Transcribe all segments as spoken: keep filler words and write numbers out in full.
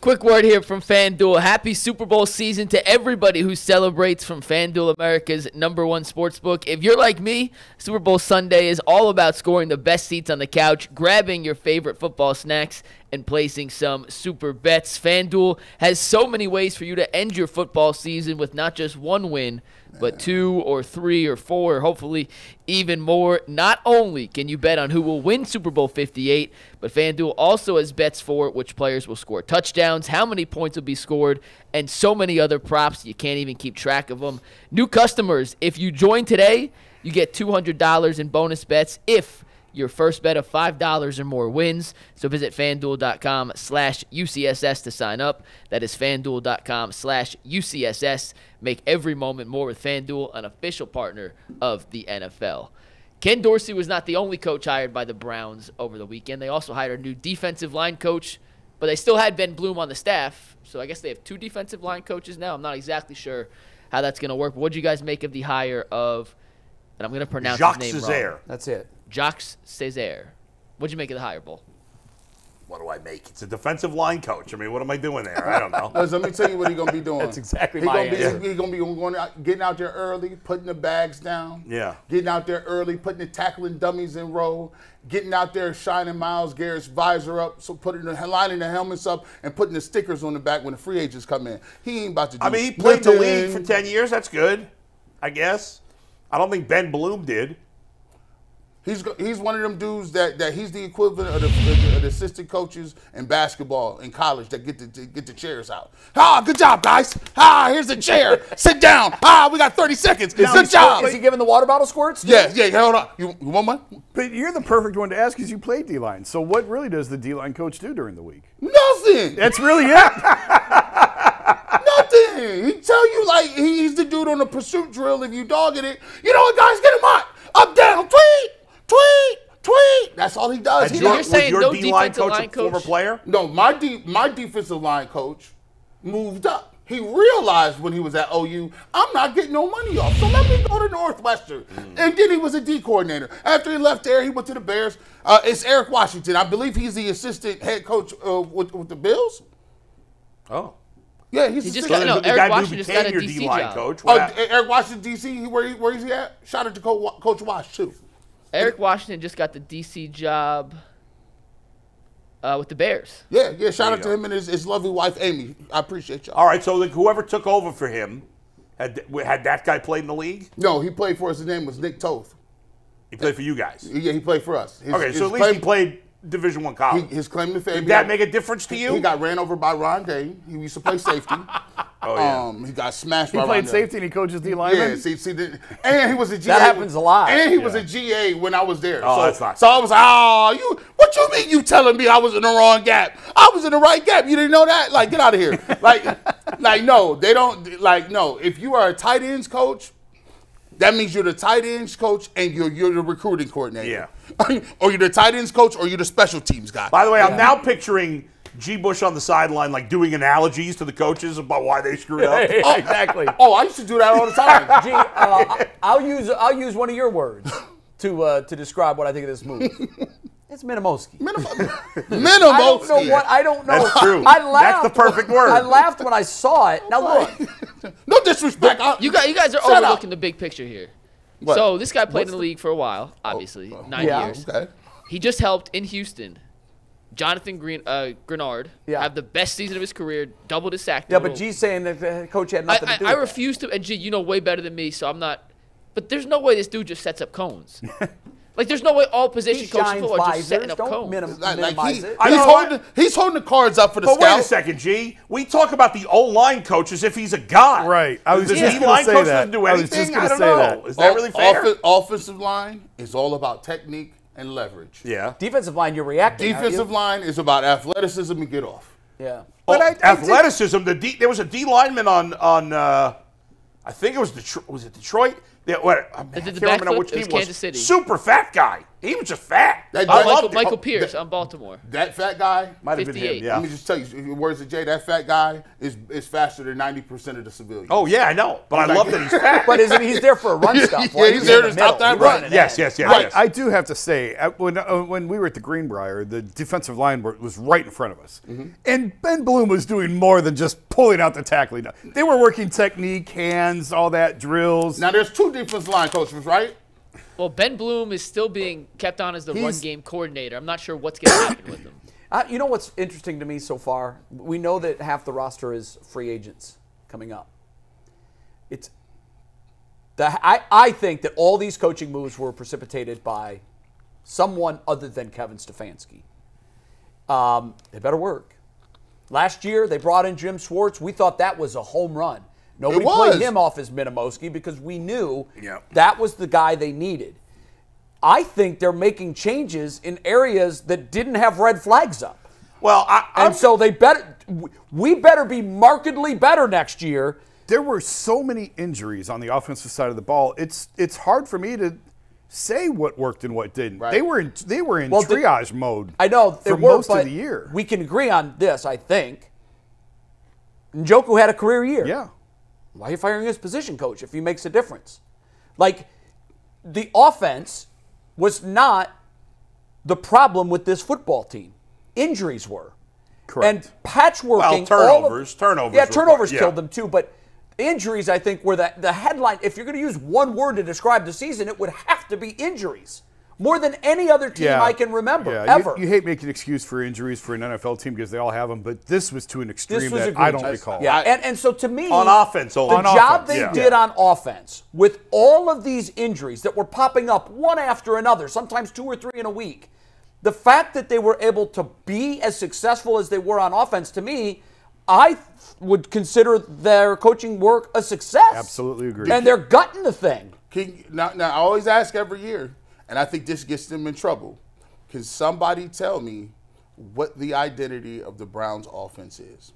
Quick word here from FanDuel. Happy Super Bowl season to everybody who celebrates from FanDuel, America's number one sportsbook. If you're like me, Super Bowl Sunday is all about scoring the best seats on the couch, grabbing your favorite football snacks, and placing some super bets. FanDuel has so many ways for you to end your football season with not just one win, but two or three or four, or hopefully even more. Not only can you bet on who will win Super Bowl fifty-eight, but FanDuel also has bets for which players will score touchdowns, how many points will be scored, and so many other props. You can't even keep track of them. New customers, if you join today, you get two hundred dollars in bonus bets if your first bet of five dollars or more wins. So visit FanDuel.com slash UCSS to sign up. That is FanDuel.com slash UCSS. Make every moment more with FanDuel, an official partner of the N F L. Ken Dorsey was not the only coach hired by the Browns over the weekend. They also hired a new defensive line coach, but they still had Ben Bloom on the staff. So I guess they have two defensive line coaches now. I'm not exactly sure how that's going to work. What do you guys make of the hire of, and I'm going to pronounce Jacques his name Cesaire. Wrong. That's it. Jacques Cesaire. What'd you make of the hire, Bull? What do I make? It's a defensive line coach. I mean, what am I doing there? I don't know. Let me tell you what he's going to be doing. That's exactly he my gonna answer. Be, he's going to be going out, getting out there early, putting the bags down. Yeah. Getting out there early, putting the tackling dummies in row, getting out there shining Myles Garrett's visor up, so putting the lining the helmets up and putting the stickers on the back when the free agents come in. He ain't about to do I mean, he played nothing. The league for ten years. That's good, I guess. I don't think Ben Bloom did. He's he's one of them dudes that, that he's the equivalent of the, the, the assistant coaches in basketball in college that get the get the chairs out. Ah, good job, guys. Ah, here's a chair. Sit down. Ah, we got thirty seconds. Now good job. Is he giving the water bottle squirts? Yeah, yeah. Hold on. You, you want one? But you're the perfect one to ask because you played D line. So what really does the D line coach do during the week? Nothing. That's really it. Nothing. He tell you like he's the dude on the pursuit drill. If you dogging it, you know what, guys, get him out. Up down, tweet. Tweet, tweet. That's all he does. He your, was your no D-line coach, line coach a former player? No, my D, my defensive line coach moved up. He realized when he was at O U, I'm not getting no money off, so let me go to Northwestern. Mm. And then he was a D coordinator. After he left there, he went to the Bears. Uh, it's Eric Washington. I believe he's the assistant head coach uh, with, with the Bills. Oh. Yeah, he's he just got, no, the Eric guy Washington just got a D C job. Coach. Oh, Eric Washington, D C, where, he, where is he at? Shout out to Coach Wash, too. Eric Washington just got the D C job uh, with the Bears. Yeah, yeah. Shout out to him and his, his lovely wife, Amy. I appreciate y'all. All right, so like, whoever took over for him, had, had that guy played in the league? No, he played for us. His name was Nick Toth. He played for you guys? Yeah, he played for us. His, okay, so at least claim, he played Division One college. He, his claim to fame. Did that make a difference to you? He got ran over by Rondé. He used to play safety. Oh, yeah. Um, he got smashed. He by played Rondé. Safety and he coaches D linemen. Yeah, see, see, the, and he was a G A. That happens a lot. And he yeah. was a G A when I was there. Oh, so, that's not. So I was like, oh, you, what you mean? You telling me I was in the wrong gap? I was in the right gap. You didn't know that? Like, get out of here. Like, like, no, they don't. Like, no. If you are a tight ends coach, that means you're the tight ends coach and you're you're the recruiting coordinator. Yeah. Or you're the tight ends coach or you're the special teams guy. By the way, yeah. I'm now picturing G. Bush on the sideline, like doing analogies to the coaches about why they screwed up. Oh, exactly. Oh, I used to do that all the time. G, uh, I'll use I'll use one of your words to uh, to describe what I think of this move. It's Minimowski. Minimowski. Minimowski. I don't know what I don't know. That's true. I laughed. That's the perfect word. I laughed when I saw it. Now look. No disrespect. You guys, you guys are Shut overlooking up. The big picture here. What? So this guy played What's in the, the league for a while, obviously, oh, oh. nine yeah, years. Okay. He just helped in Houston Jonathan Green, uh, Greenard yeah. have the best season of his career, doubled his sack total. Yeah, but G's saying that the coach had nothing I, I, to do with I that. refuse to, and G, you know way better than me, so I'm not, but there's no way this dude just sets up cones. Like, there's no way all position coaches are just setting up don't cones. Minim like, minimize he, it. He's, know, holding, he's holding the cards up for the but scout. But wait a second, G. We talk about the O-line coach as if he's a god. Right. I was the just going to say that. Do I was just going to say know. that. Is that o really fair? Off offensive line is all about technique and leverage. Yeah. Defensive line, you're reacting. Defensive you? line is about athleticism and get off. Yeah. But oh, I, athleticism. I the D, there was a D lineman on on. Uh, I think it was Detroit. Was it Detroit? Yeah, what? I can't remember flip? which team it was. Kansas City. Super fat guy. He was just fat. That, oh, I Michael, loved it. Michael Pierce oh, on Baltimore. That fat guy might have been him. Yeah. Let me just tell you, words of Jay. That fat guy is is faster than ninety percent of the civilians. Oh yeah, I know. But I, I love that he's fat. But isn't he's there for a run stop? Yeah, he's, he's there to stop that run. Yes, yes, yes, right. yes. I do have to say, when uh, when we were at the Greenbrier, the defensive line was right in front of us, mm-hmm. and Ben Bloom was doing more than just pulling out the tackling. They were working technique, hands, all that, drills. Now there's two defensive line coaches, right? Well, Ben Bloom is still being kept on as the He's, run game coordinator. I'm not sure what's going to happen with him. Uh, you know what's interesting to me so far? We know that half the roster is free agents coming up. It's the, I, I think that all these coaching moves were precipitated by someone other than Kevin Stefanski. Um, they better work. Last year, they brought in Jim Schwartz. We thought that was a home run. Nobody played him off his Minimoski because we knew yeah. that was the guy they needed. I think they're making changes in areas that didn't have red flags up. Well, I, and I'm, so they better. We better be markedly better next year. There were so many injuries on the offensive side of the ball. It's it's hard for me to say what worked and what didn't. Right. They were in they were in well, triage the, mode. I know for were, most of the year. We can agree on this. I think Njoku had a career year. Yeah. Why are you firing his position coach if he makes a difference? Like, the offense was not the problem with this football team. Injuries were. Correct. And patchworking. Well, turnovers. Of, turnovers. Yeah, turnovers killed yeah. them too. But injuries, I think, were the, the headline. If you're going to use one word to describe the season, it would have to be injuries. More than any other team yeah. I can remember, yeah. ever. You, you hate making an excuse for injuries for an N F L team because they all have them, but this was to an extreme that I don't recall. Yeah, and, and so to me, on offense, the on job offense, they yeah. did on offense with all of these injuries that were popping up one after another, sometimes two or three in a week, the fact that they were able to be as successful as they were on offense, to me, I would consider their coaching work a success. Absolutely agree. And they're gutting the thing. Can, now, now, I always ask every year, and I think this gets them in trouble. Can somebody tell me what the identity of the Browns' offense is?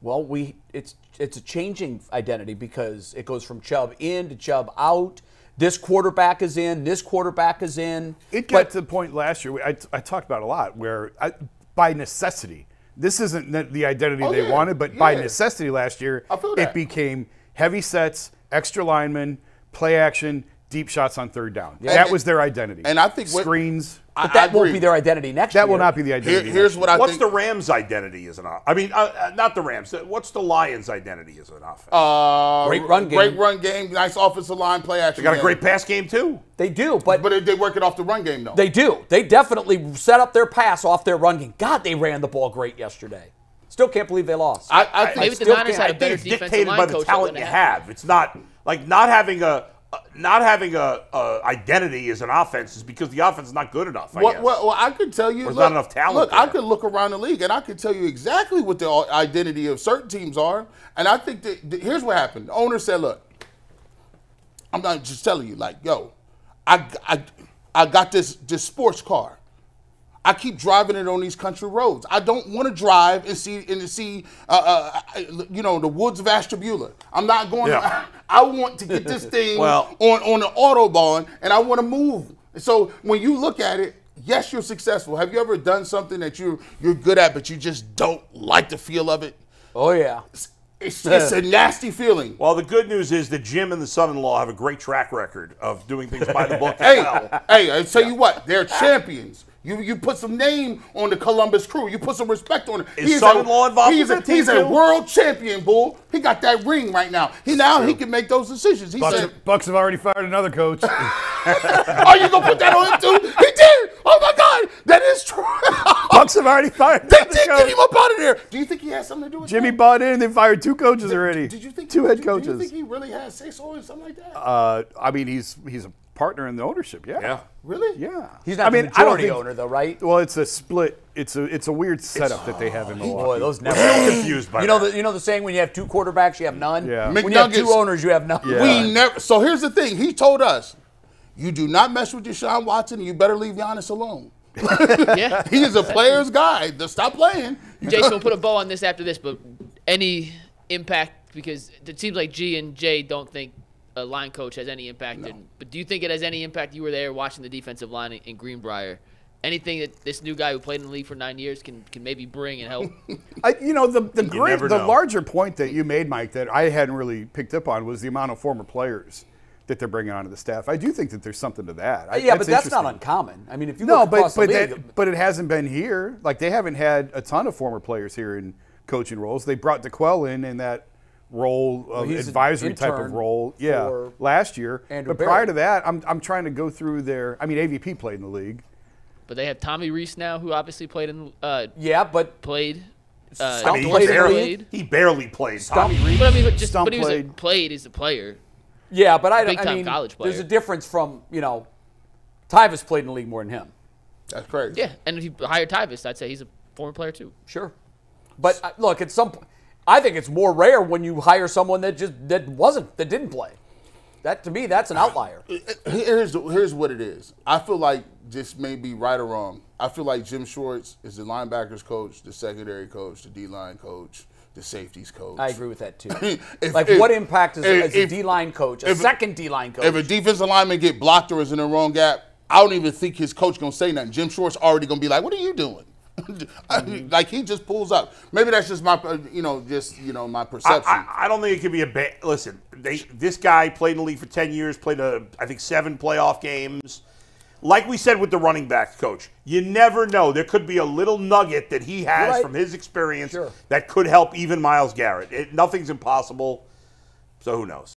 Well, we it's it's a changing identity because it goes from Chubb in to Chubb out. This quarterback is in. This quarterback is in. It got but, to the point last year I, I talked about a lot where I, by necessity, this isn't the identity oh, they yeah, wanted, but yeah. by necessity last year, it became heavy sets, extra linemen, play action, deep shots on third down. Yeah. That and, was their identity. And I think what, screens. But that won't be their identity next year. That will not be the identity. Here, here's what I What's think. What's the Rams' identity as an offense? I mean, uh, not the Rams. What's the Lions' identity as an offense? Uh, great run game. Great run game. Nice offensive line play action. They got game. a great pass game too. They do, but but they work it off the run game though. They do. They definitely set up their pass off their run game. God, they ran the ball great yesterday. Still can't believe they lost. I, I think, I still the Niners had a better I think it's dictated by the talent you have. It's not like not having a. Uh, not having a, a identity as an offense is because the offense is not good enough. I well, guess. well, well, I could tell you, there's not enough talent. Look, there. I could look around the league and I could tell you exactly what the identity of certain teams are. And I think that, that here's what happened: the owner said, "Look, I'm not just telling you, like, yo, I, I, I got this this sports car. I keep driving it on these country roads. I don't want to drive and see and to see, uh, uh, you know, the woods of Ashtabula. I'm not going. Yeah. To, I want to get this thing well, on on the autobahn, and I want to move. So when you look at it, yes, you're successful. Have you ever done something that you you're good at, but you just don't like the feel of it? Oh yeah. It's, it's a nasty feeling. Well, the good news is that Jim and the son-in-law have a great track record of doing things by the book. Hey, well. hey, I tell yeah. you what, they're champions. You you put some name on the Columbus Crew. You put some respect on it. His he's son-in-law a, involved He's, in a, team he's too? a world champion, bull. He got that ring right now. He now he can make those decisions. He Bucks, said, have, Bucks have already fired another coach. Are you gonna put that on him too? He did. Oh my God, that is true. Bucks have already fired. They did coach. Get him up out of there. Do you think he has something to do with Jimmy that? bought in and they fired two coaches did, already. Did you think two head coaches? Do you think he really has six or something like that? Uh, I mean, he's he's a partner in the ownership. Yeah. yeah. Really? Yeah. He's not I mean, the majority I don't think, owner, though, right? Well, it's a split. It's a it's a weird setup that they have in Milwaukee. Boy, those never so confused by you know that. The, you know the saying, when you have two quarterbacks, you have none? Yeah. When you have two owners, you have none. Yeah. We never. So here's the thing. He told us, you do not mess with Deshaun Watson. You better leave Giannis alone. yeah. He is a player's guy. Just stop playing. Jason, we'll put a bow on this after this, but any impact? Because it seems like G and J don't think a line coach has any impact. No. In, but do you think it has any impact? You were there watching the defensive line in, in Greenbrier. Anything that this new guy who played in the league for nine years can can maybe bring and help? I, you know, the the, great, the larger point that you made, Mike, that I hadn't really picked up on was the amount of former players that they're bringing onto the staff. I do think that there's something to that. I, yeah, that's but that's not uncommon. I mean, if you no, look across but, the but league. That, but it hasn't been here. Like, they haven't had a ton of former players here in coaching roles. They brought DeQuell in in that role, well, of advisory type of role. Yeah, last year. Andrew but Barrett. Prior to that, I'm, I'm trying to go through their – I mean, A V P played in the league. But they have Tommy Reese now, who obviously played in uh, – Yeah, but – Played – Uh, I mean, he, barely, played. he barely played Tommy Reese. But, I mean, just, but he was played. played as a player. Yeah, but I don't. I mean, there's a difference from, you know, Tyvus played in the league more than him. That's crazy. Yeah, and if you hire Tyvus, I'd say he's a former player too. Sure, but uh, look, at some, I think it's more rare when you hire someone that just that wasn't that didn't play. That to me, that's an outlier. Here's here's what it is. I feel like this may be right or wrong. I feel like Jim Schwartz is the linebackers coach, the secondary coach, the D line coach, the safeties coach. I agree with that too. if, like, if, what impact is if, a, a D-line coach, a if, second D-line coach? If a defensive lineman get blocked or is in the wrong gap, I don't even think his coach gonna say nothing. Jim Schwartz already gonna be like, "What are you doing?" I mean, like, he just pulls up. Maybe that's just my, you know, just you know my perception. I, I, I don't think it could be a bad. Listen, they, this guy played in the league for ten years, played a, I think seven playoff games. Like we said with the running backs coach, you never know. There could be a little nugget that he has right. from his experience sure. that could help even Myles Garrett. It, nothing's impossible, so who knows?